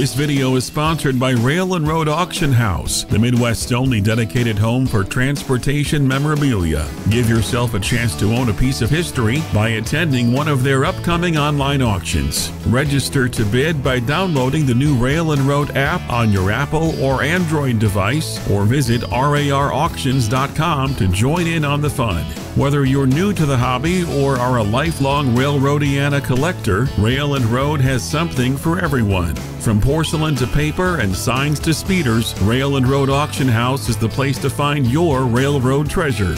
This video is sponsored by Rail and Road Auction House, the Midwest's only dedicated home for transportation memorabilia. Give yourself a chance to own a piece of history by attending one of their upcoming online auctions. Register to bid by downloading the new Rail and Road app on your Apple or Android device, or visit RARauctions.com to join in on the fun. Whether you're new to the hobby or are a lifelong Railroadiana collector, Rail and Road has something for everyone. From porcelain to paper and signs to speeders, Rail and Road Auction House is the place to find your railroad treasure.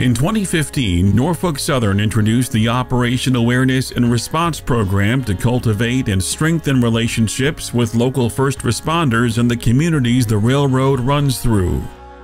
In 2015, Norfolk Southern introduced the Operation Awareness and Response Program to cultivate and strengthen relationships with local first responders in the communities the railroad runs through.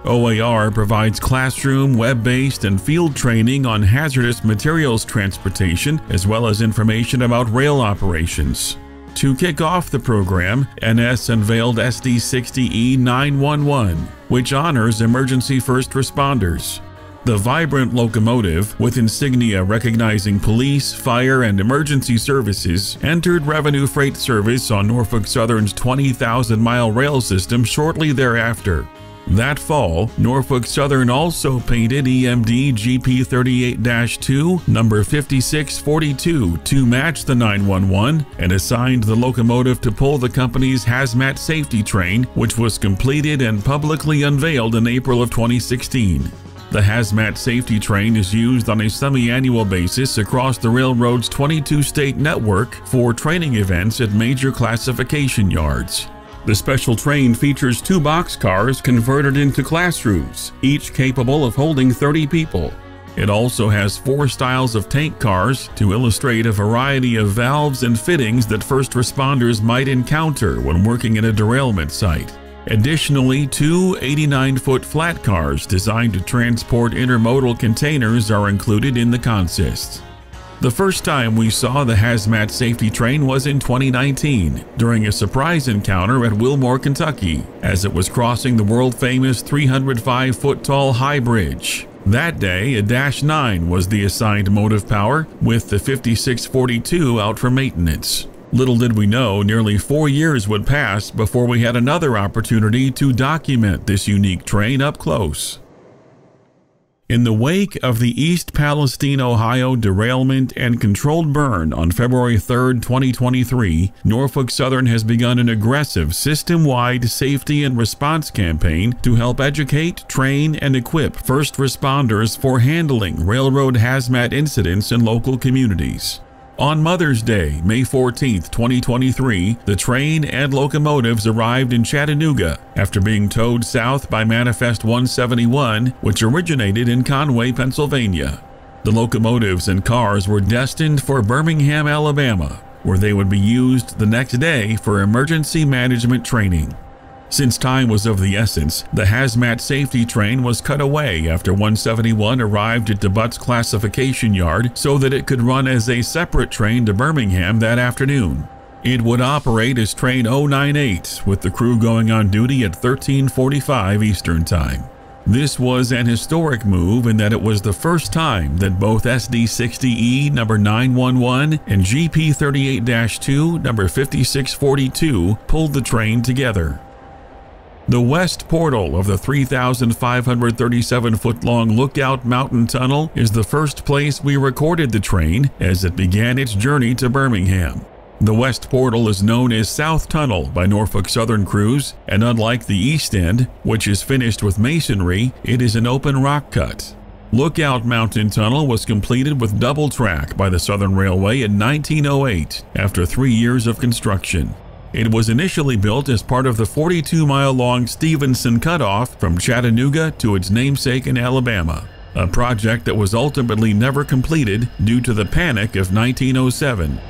OAR provides classroom, web-based, and field training on hazardous materials transportation, as well as information about rail operations. To kick off the program, NS unveiled SD60E 911, which honors emergency first responders. The vibrant locomotive, with insignia recognizing police, fire, and emergency services, entered revenue freight service on Norfolk Southern's 20,000-mile rail system shortly thereafter. That fall, Norfolk Southern also painted EMD GP38-2 number 5642 to match the 911 and assigned the locomotive to pull the company's Hazmat Safety Train, which was completed and publicly unveiled in April of 2016. The Hazmat Safety Train is used on a semi-annual basis across the railroad's 22-state network for training events at major classification yards. The special train features two boxcars converted into classrooms, each capable of holding 30 people. It also has four styles of tank cars to illustrate a variety of valves and fittings that first responders might encounter when working in a derailment site. Additionally, two 89-foot flat cars designed to transport intermodal containers are included in the consist. The first time we saw the Hazmat Safety Train was in 2019, during a surprise encounter at Wilmore, Kentucky, as it was crossing the world-famous 305-foot-tall High Bridge. That day, a Dash 9 was the assigned motive power, with the 5642 out for maintenance. Little did we know, nearly 4 years would pass before we had another opportunity to document this unique train up close. In the wake of the East Palestine, Ohio derailment and controlled burn on February 3, 2023, Norfolk Southern has begun an aggressive system-wide safety and response campaign to help educate, train, and equip first responders for handling railroad hazmat incidents in local communities. On Mother's Day, May 14, 2023, the train and locomotives arrived in Chattanooga after being towed south by Manifest 171, which originated in Conway, Pennsylvania. The locomotives and cars were destined for Birmingham, Alabama, where they would be used the next day for emergency management training. Since time was of the essence, the Hazmat Safety Train was cut away after 171 arrived at DeButts Classification Yard so that it could run as a separate train to Birmingham that afternoon. It would operate as Train 098, with the crew going on duty at 13:45 Eastern Time. This was an historic move in that it was the first time that both SD60E number 911 and GP38-2 number 5642 pulled the train together. The west portal of the 3,537-foot-long Lookout Mountain Tunnel is the first place we recorded the train as it began its journey to Birmingham. The west portal is known as South Tunnel by Norfolk Southern crews, and unlike the east end, which is finished with masonry, it is an open rock cut. Lookout Mountain Tunnel was completed with double track by the Southern Railway in 1908 after 3 years of construction. It was initially built as part of the 42-mile-long Stevenson Cutoff from Chattanooga to its namesake in Alabama, a project that was ultimately never completed due to the Panic of 1907.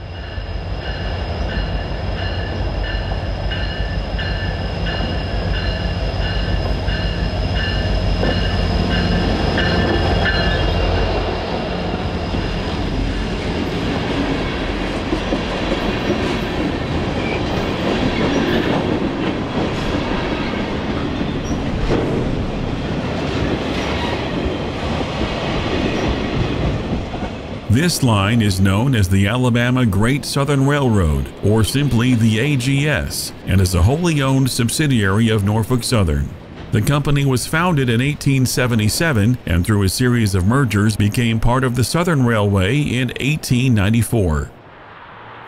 This line is known as the Alabama Great Southern Railroad, or simply the AGS, and is a wholly owned subsidiary of Norfolk Southern. The company was founded in 1877 and through a series of mergers became part of the Southern Railway in 1894.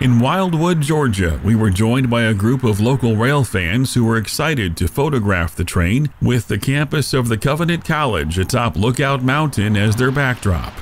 In Wildwood, Georgia, we were joined by a group of local rail fans who were excited to photograph the train with the campus of the Covenant College atop Lookout Mountain as their backdrop.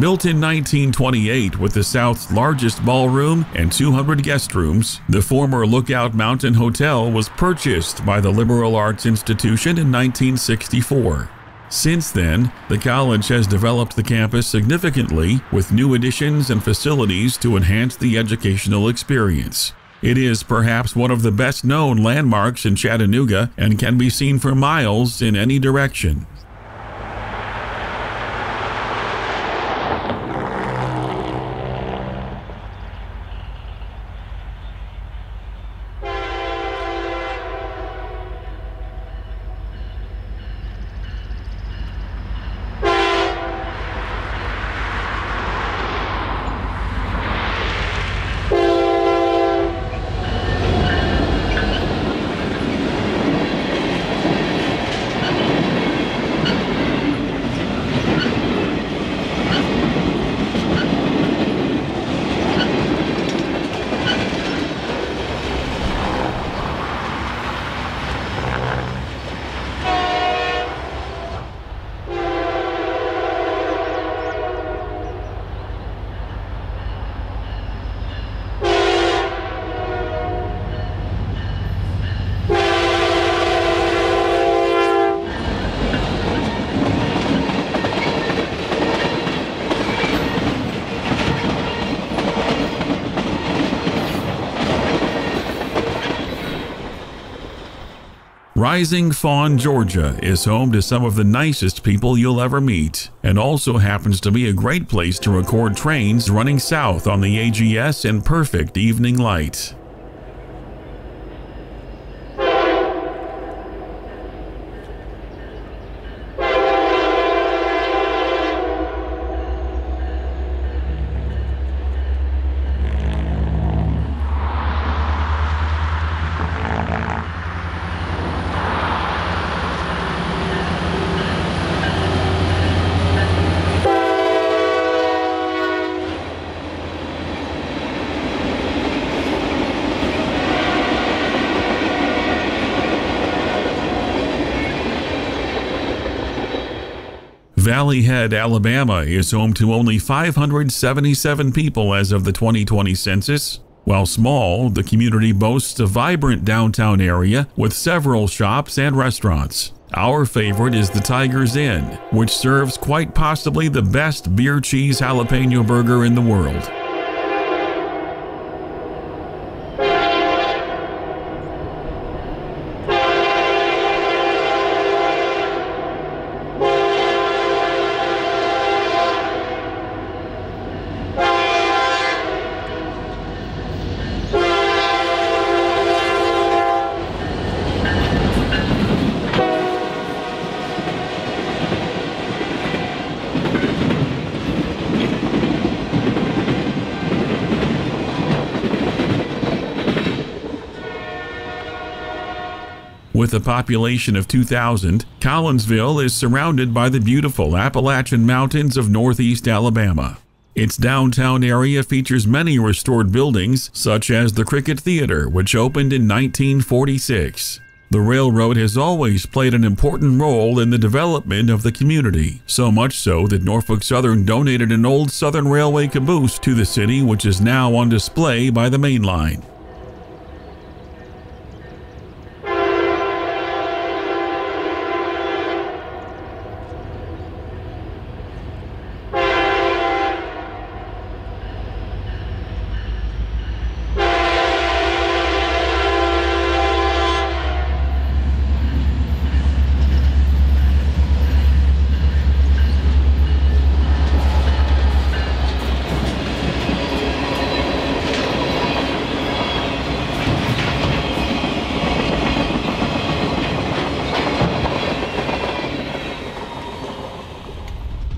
Built in 1928 with the South's largest ballroom and 200 guest rooms, the former Lookout Mountain Hotel was purchased by the Liberal Arts Institution in 1964. Since then, the college has developed the campus significantly with new additions and facilities to enhance the educational experience. It is perhaps one of the best-known landmarks in Chattanooga and can be seen for miles in any direction. Rising Fawn, Georgia is home to some of the nicest people you'll ever meet, and also happens to be a great place to record trains running south on the AGS in perfect evening light. Valley Head, Alabama is home to only 577 people as of the 2020 census. While small, the community boasts a vibrant downtown area with several shops and restaurants. Our favorite is the Tiger's Inn, which serves quite possibly the best beer cheese jalapeno burger in the world. With a population of 2,000, Collinsville is surrounded by the beautiful Appalachian Mountains of northeast Alabama. Its downtown area features many restored buildings, such as the Cricket Theater, which opened in 1946. The railroad has always played an important role in the development of the community, so much so that Norfolk Southern donated an old Southern Railway caboose to the city, which is now on display by the main line.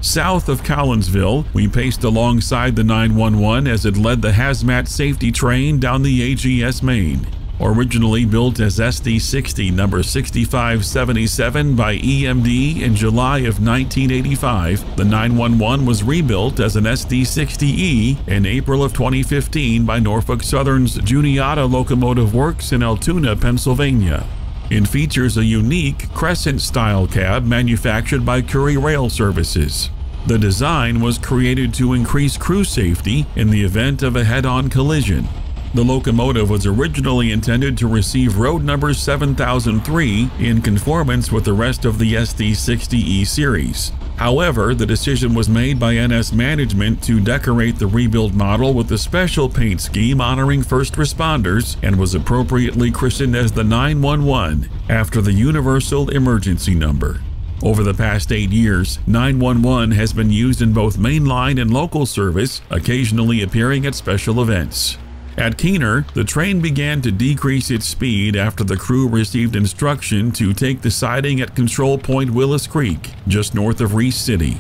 South of Collinsville, we paced alongside the 911 as it led the Hazmat Safety Train down the AGS main. Originally built as SD60 number 6577 by EMD in July of 1985, the 911 was rebuilt as an SD60E in April of 2015 by Norfolk Southern's Juniata Locomotive Works in Altoona, Pennsylvania. It features a unique crescent-style cab manufactured by Curry Rail Services. The design was created to increase crew safety in the event of a head-on collision. The locomotive was originally intended to receive road number 7003 in conformance with the rest of the SD60E series. However, the decision was made by NS management to decorate the rebuild model with a special paint scheme honoring first responders and was appropriately christened as the 911 after the universal emergency number. Over the past 8 years, 911 has been used in both mainline and local service, occasionally appearing at special events. At Keener, the train began to decrease its speed after the crew received instruction to take the siding at Control Point Willis Creek, just north of Reese City.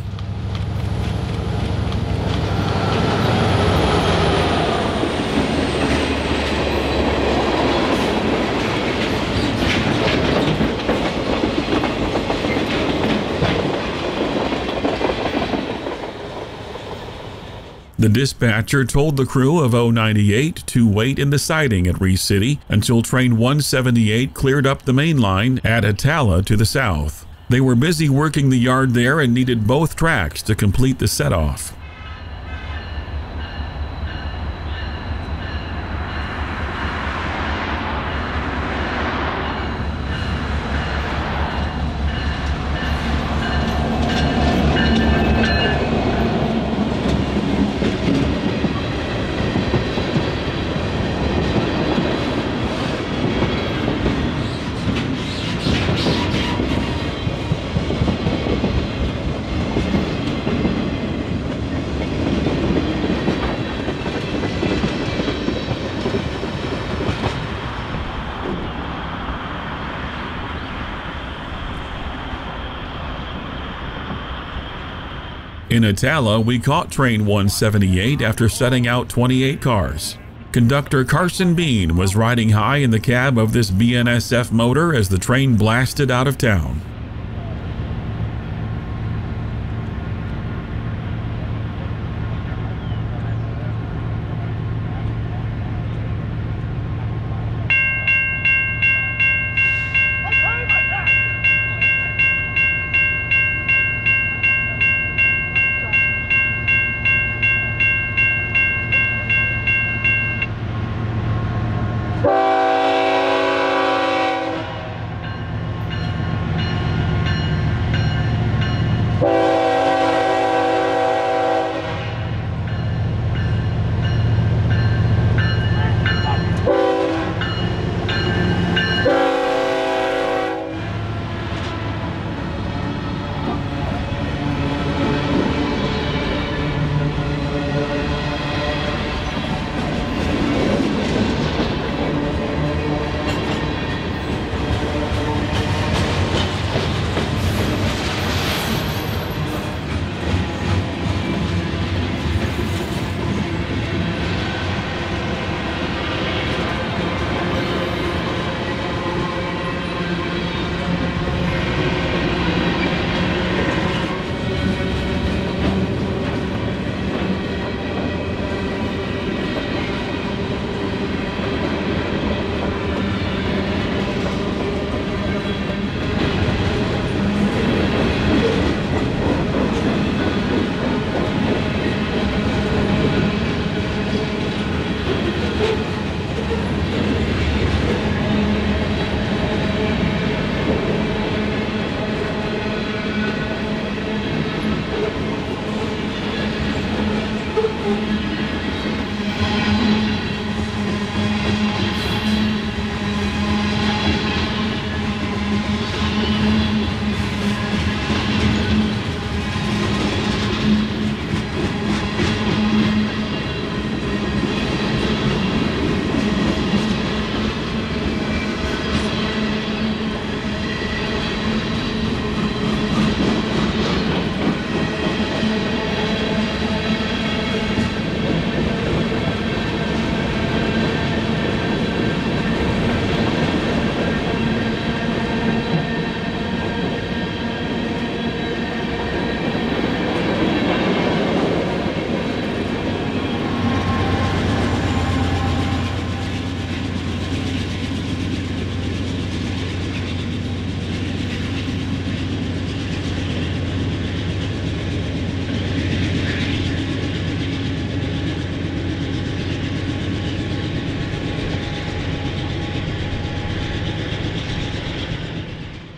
The dispatcher told the crew of 098 to wait in the siding at Reese City until train 178 cleared up the main line at Atala to the south. They were busy working the yard there and needed both tracks to complete the set-off. In Atala, we caught train 178 after setting out 28 cars. Conductor Carson Bean was riding high in the cab of this BNSF motor as the train blasted out of town.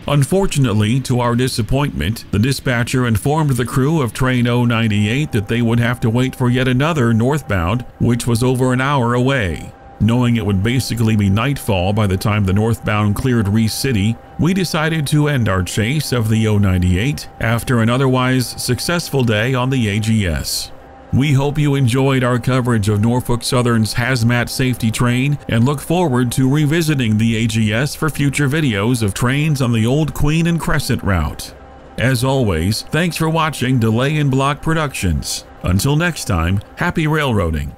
Unfortunately, to our disappointment, the dispatcher informed the crew of Train 098 that they would have to wait for yet another northbound, which was over an hour away. Knowing it would basically be nightfall by the time the northbound cleared Reese City, we decided to end our chase of the 098 after an otherwise successful day on the AGS. We hope you enjoyed our coverage of Norfolk Southern's Hazmat Safety Train and look forward to revisiting the AGS for future videos of trains on the Old Queen and Crescent route. As always, thanks for watching Delay in Block Productions. Until next time, happy railroading!